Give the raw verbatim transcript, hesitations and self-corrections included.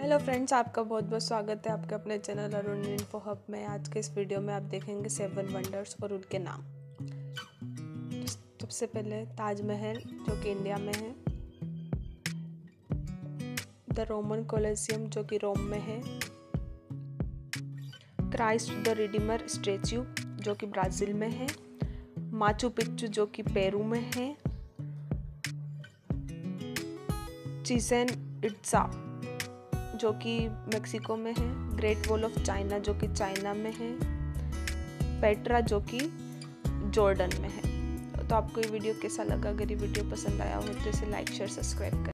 Hello friends, आपका बहुत बहुत स्वागत है आपके अपने चैनल अरुण इन्फोहब में। आज के इस वीडियो में आप देखेंगे सेवन वंडर्स और उनके नाम। सबसे पहले ताजमहल जो कि इंडिया में है, द रोमन कोलोसियम जो कि रोम में है, क्राइस्ट द रिडीमर स्टैच्यू जो कि ब्राज़ील में है, माचू पिच्चू जो कि पेरू में है, चिसेन इट्सा जो कि मेक्सिको में है, ग्रेट वॉल ऑफ चाइना जो कि चाइना में है, पेट्रा जो कि जॉर्डन में है। तो आपको ये वीडियो कैसा लगा? अगर ये वीडियो पसंद आया हो तो इसे लाइक शेयर सब्सक्राइब करें।